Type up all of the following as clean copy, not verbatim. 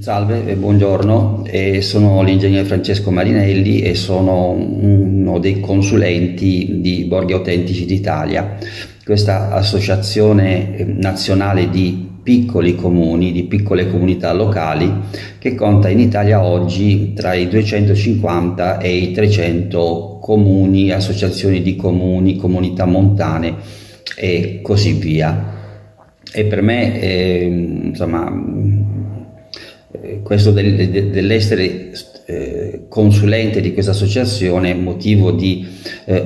Salve, buongiorno, sono l'ingegnere Francesco Marinelli e sono uno dei consulenti di Borghi Autentici d'Italia, questa associazione nazionale di piccoli comuni, di piccole comunità locali che conta in Italia oggi tra i 250 e i 300 comuni, associazioni di comuni, comunità montane e così via. E per me, questo dell'essere consulente di questa associazione è motivo di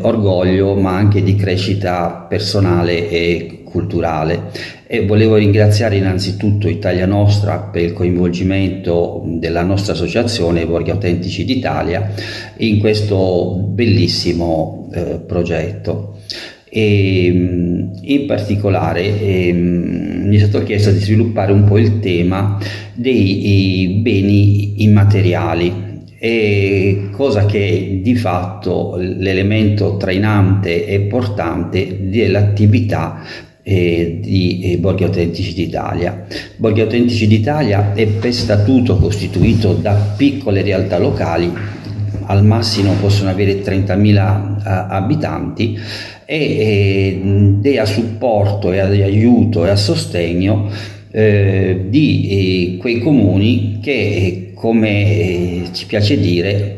orgoglio, ma anche di crescita personale e culturale. E volevo ringraziare innanzitutto Italia Nostra per il coinvolgimento della nostra associazione Borghi Autentici d'Italia in questo bellissimo progetto. E in particolare mi è stato chiesto di sviluppare un po' il tema dei beni immateriali, e cosa che è di fatto l'elemento trainante e portante dell'attività di Borghi Autentici d'Italia. Borghi Autentici d'Italia è per statuto costituito da piccole realtà locali, al massimo possono avere 30.000 abitanti, e a supporto e ad aiuto e a sostegno di quei comuni che, come ci piace dire,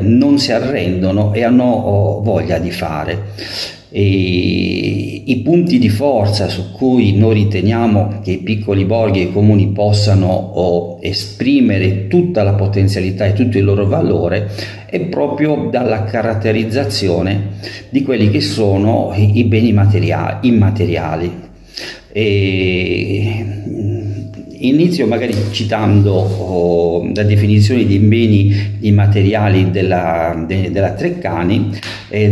non si arrendono e hanno voglia di fare. I punti di forza su cui noi riteniamo che i piccoli borghi e i comuni possano esprimere tutta la potenzialità e tutto il loro valore è proprio dalla caratterizzazione di quelli che sono i beni immateriali. Inizio magari citando la definizione di beni immateriali della Treccani,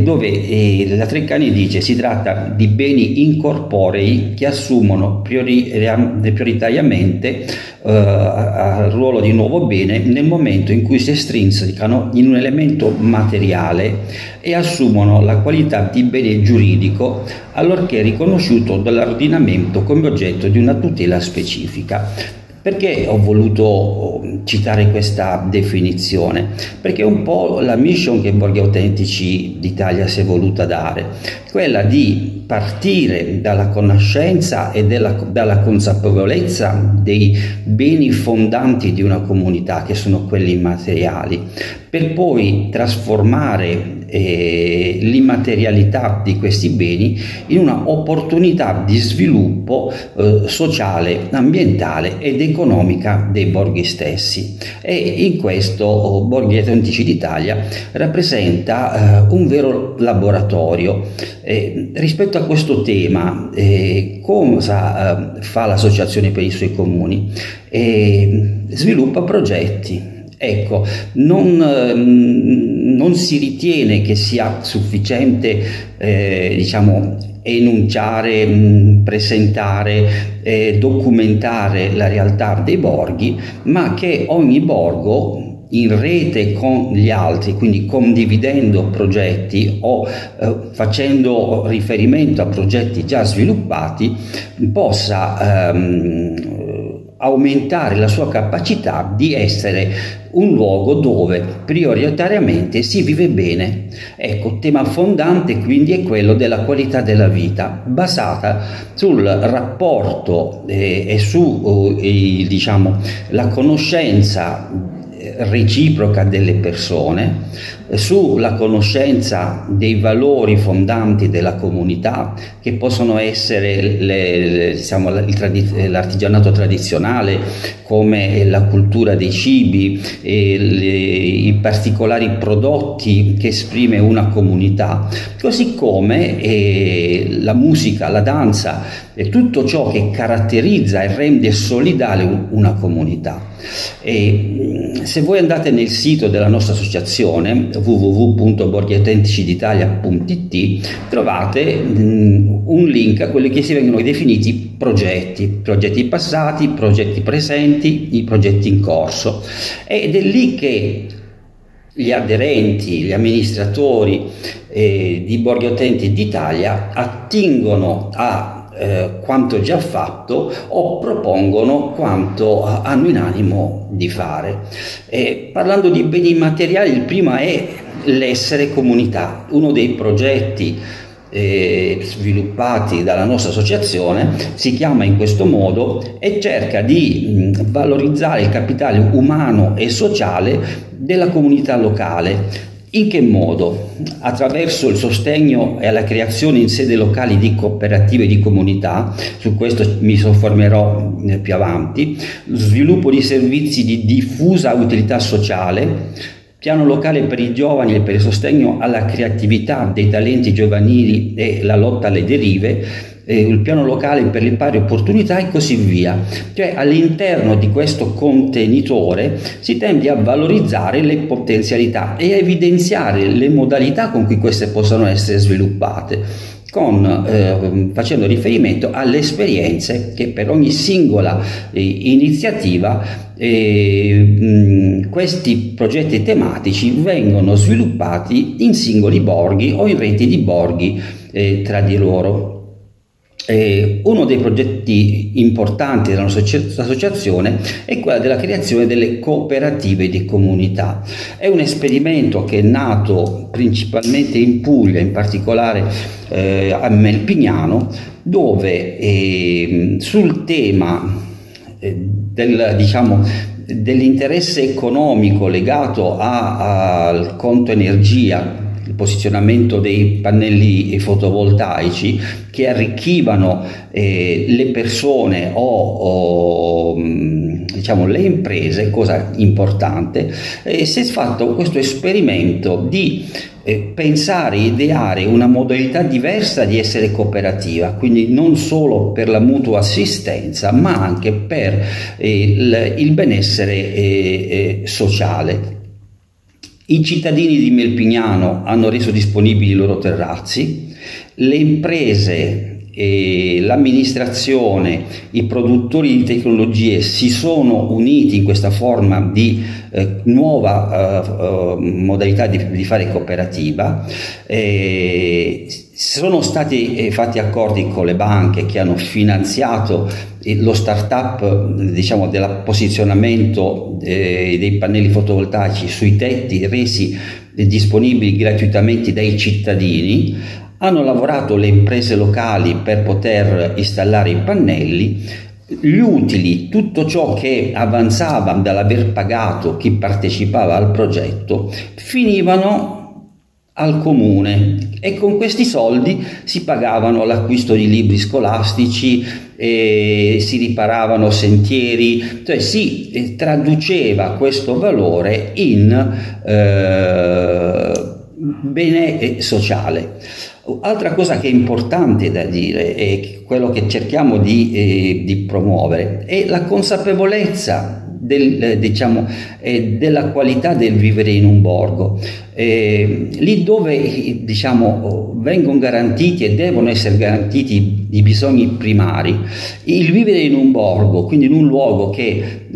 dove la Treccani dice: si tratta di beni incorporei che assumono prioritariamente il ruolo di nuovo bene nel momento in cui si estrinsecano in un elemento materiale e assumono la qualità di bene giuridico allorché riconosciuto dall'ordinamento come oggetto di una tutela specifica. Perché ho voluto citare questa definizione? Perché è un po' la mission che Borghi Autentici d'Italia si è voluta dare, quella di partire dalla conoscenza e dalla consapevolezza dei beni fondanti di una comunità, che sono quelli immateriali, per poi trasformare l'immaterialità di questi beni in una opportunità di sviluppo sociale, ambientale ed economica dei borghi stessi. E in questo Borghi Autentici d'Italia rappresenta un vero laboratorio. Rispetto a questo tema, cosa fa l'associazione per i suoi comuni? Sviluppa progetti. Ecco, non si ritiene che sia sufficiente, enunciare, presentare, documentare la realtà dei borghi, ma che ogni borgo, in rete con gli altri, quindi condividendo progetti o facendo riferimento a progetti già sviluppati, possa aumentare la sua capacità di essere un luogo dove prioritariamente si vive bene. Ecco, tema fondante quindi è quello della qualità della vita, basata sul rapporto e su la conoscenza reciproca delle persone, sulla conoscenza dei valori fondanti della comunità, che possono essere l'artigianato tradizionale, come la cultura dei cibi, i particolari prodotti che esprime una comunità, così come la musica, la danza e tutto ciò che caratterizza e rende solidale una comunità. E se voi andate nel sito della nostra associazione www.borghiautenticiditalia.it trovate un link a quelli che si vengono definiti progetti passati, progetti presenti, i progetti in corso, ed è lì che gli aderenti, gli amministratori di Borghi Autentici d'Italia attingono a quanto già fatto o propongono quanto hanno in animo di fare. Parlando di beni materiali, il primo è l'essere comunità. Uno dei progetti sviluppati dalla nostra associazione si chiama in questo modo e cerca di valorizzare il capitale umano e sociale della comunità locale. In che modo? Attraverso il sostegno e la creazione in sede locale di cooperative di comunità, su questo mi soffermerò più avanti, sviluppo di servizi di diffusa utilità sociale, piano locale per i giovani e per il sostegno alla creatività dei talenti giovanili e la lotta alle derive, il piano locale per le pari opportunità e così via. Cioè all'interno di questo contenitore si tende a valorizzare le potenzialità e a evidenziare le modalità con cui queste possono essere sviluppate, facendo riferimento alle esperienze che per ogni singola iniziativa questi progetti tematici vengono sviluppati in singoli borghi o in reti di borghi tra di loro. Uno dei progetti importanti della nostra associazione è quella della creazione delle cooperative di comunità. È un esperimento che è nato principalmente in Puglia, in particolare a Melpignano, dove sul tema dell'interesse economico legato al conto energia, il posizionamento dei pannelli fotovoltaici che arricchivano le persone o le imprese, cosa importante, si è fatto questo esperimento di pensare, ideare una modalità diversa di essere cooperativa, quindi non solo per la mutua assistenza ma anche per il benessere sociale. I cittadini di Melpignano hanno reso disponibili i loro terrazzi, le imprese, l'amministrazione, i produttori di tecnologie si sono uniti in questa forma di nuova modalità di fare cooperativa. Sono stati fatti accordi con le banche che hanno finanziato lo start-up del posizionamento dei pannelli fotovoltaici sui tetti resi disponibili gratuitamente dai cittadini. Hanno lavorato le imprese locali per poter installare i pannelli, gli utili, tutto ciò che avanzava dall'aver pagato chi partecipava al progetto, finivano al comune e con questi soldi si pagavano l'acquisto di libri scolastici, si riparavano sentieri, cioè si traduceva questo valore in bene sociale. Altra cosa che è importante da dire e quello che cerchiamo di promuovere è la consapevolezza della qualità del vivere in un borgo. Lì dove vengono garantiti e devono essere garantiti i bisogni primari, il vivere in un borgo, quindi in un luogo che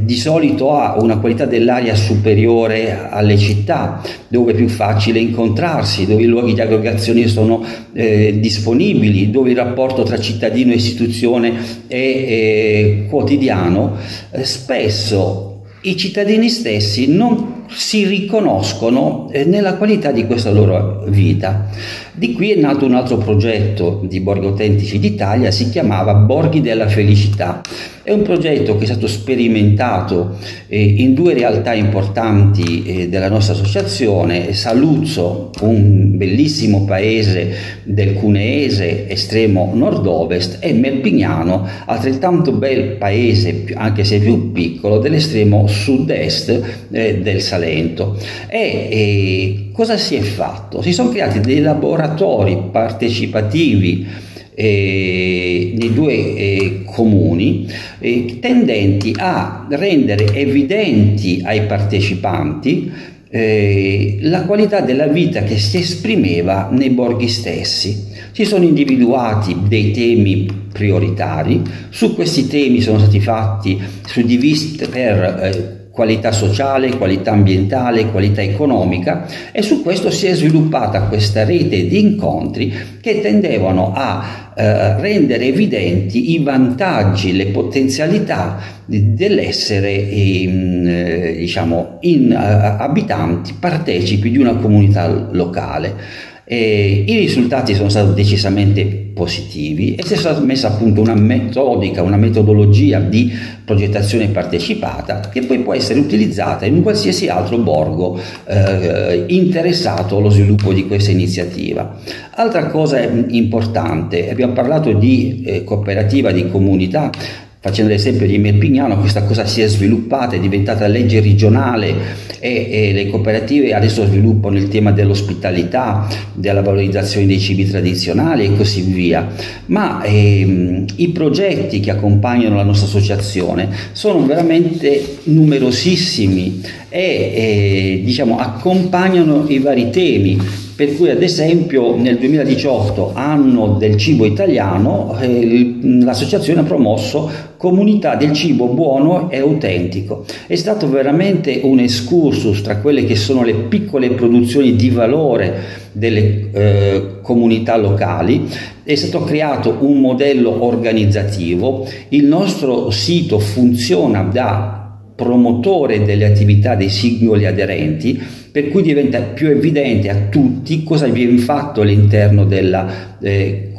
di solito ha una qualità dell'aria superiore alle città, dove è più facile incontrarsi, dove i luoghi di aggregazione sono disponibili, dove il rapporto tra cittadino e istituzione è quotidiano, spesso i cittadini stessi non si riconoscono nella qualità di questa loro vita. Di qui è nato un altro progetto di Borghi Autentici d'Italia, si chiamava Borghi della Felicità. È un progetto che è stato sperimentato in due realtà importanti della nostra associazione, Saluzzo, un bellissimo paese del Cuneese, estremo nord-ovest, e Melpignano, altrettanto bel paese, anche se più piccolo, dell'estremo sud-est del Salento. Cosa si è fatto? Si sono creati dei laboratori partecipativi nei due comuni tendenti a rendere evidenti ai partecipanti la qualità della vita che si esprimeva nei borghi stessi. Si sono individuati dei temi prioritari, su questi temi sono stati fatti suddivisi per qualità sociale, qualità ambientale, qualità economica, e su questo si è sviluppata questa rete di incontri che tendevano a rendere evidenti i vantaggi, le potenzialità dell'essere abitanti, partecipi di una comunità locale. I risultati sono stati decisamente positivi e si è stata messa a punto una metodica, una metodologia di progettazione partecipata che poi può essere utilizzata in un qualsiasi altro borgo interessato allo sviluppo di questa iniziativa. Altra cosa importante, abbiamo parlato di cooperativa, di comunità. Facendo l'esempio di Melpignano, questa cosa si è sviluppata, è diventata legge regionale e le cooperative adesso sviluppano il tema dell'ospitalità, della valorizzazione dei cibi tradizionali e così via. Ma i progetti che accompagnano la nostra associazione sono veramente numerosissimi e accompagnano i vari temi. Per cui ad esempio nel 2018, anno del cibo italiano, l'associazione ha promosso Comunità del Cibo Buono e Autentico. È stato veramente un excursus tra quelle che sono le piccole produzioni di valore delle comunità locali. È stato creato un modello organizzativo, il nostro sito funziona da promotore delle attività dei singoli aderenti, per cui diventa più evidente a tutti cosa viene fatto all'interno della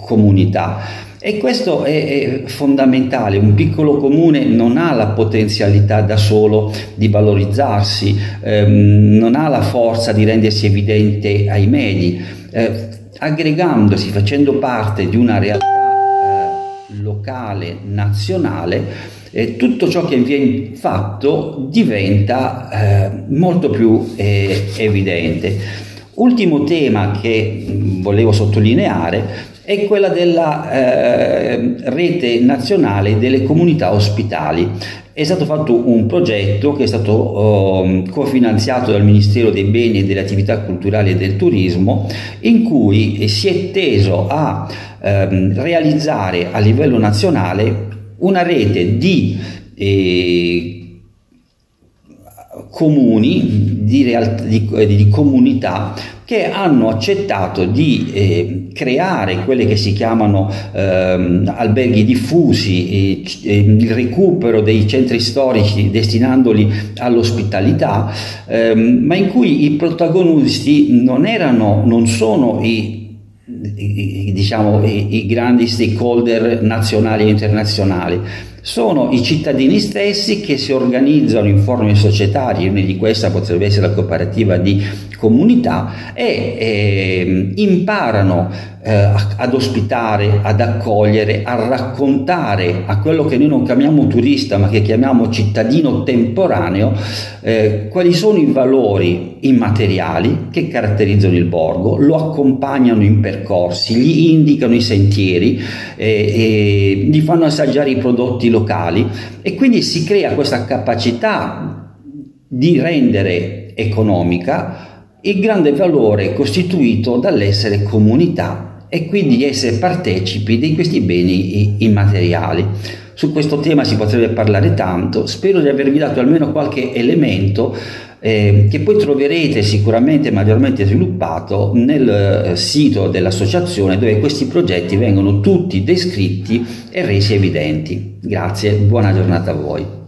comunità. E questo è fondamentale. Un piccolo comune non ha la potenzialità da solo di valorizzarsi, non ha la forza di rendersi evidente ai medi. Aggregandosi, facendo parte di una realtà locale, nazionale, tutto ciò che viene fatto diventa molto più evidente. Ultimo tema che volevo sottolineare è quella della rete nazionale delle comunità ospitali. È stato fatto un progetto che è stato cofinanziato dal Ministero dei Beni e delle Attività Culturali e del Turismo, in cui si è teso a realizzare a livello nazionale una rete di comuni, di comunità che hanno accettato di creare quelle che si chiamano alberghi diffusi, il recupero dei centri storici destinandoli all'ospitalità, ma in cui i protagonisti non sono i grandi stakeholder nazionali e internazionali, sono i cittadini stessi che si organizzano in forme societarie, una di queste potrebbe essere la cooperativa di comunità, e imparano ad ospitare, ad accogliere, a raccontare a quello che noi non chiamiamo turista ma che chiamiamo cittadino temporaneo quali sono i valori immateriali che caratterizzano il borgo, lo accompagnano in percorsi, gli indicano i sentieri, gli fanno assaggiare i prodotti locali e quindi si crea questa capacità di rendere economica il grande valore costituito dall'essere comunità e quindi essere partecipi di questi beni immateriali. Su questo tema si potrebbe parlare tanto, spero di avervi dato almeno qualche elemento che poi troverete sicuramente maggiormente sviluppato nel sito dell'associazione, dove questi progetti vengono tutti descritti e resi evidenti. Grazie, buona giornata a voi.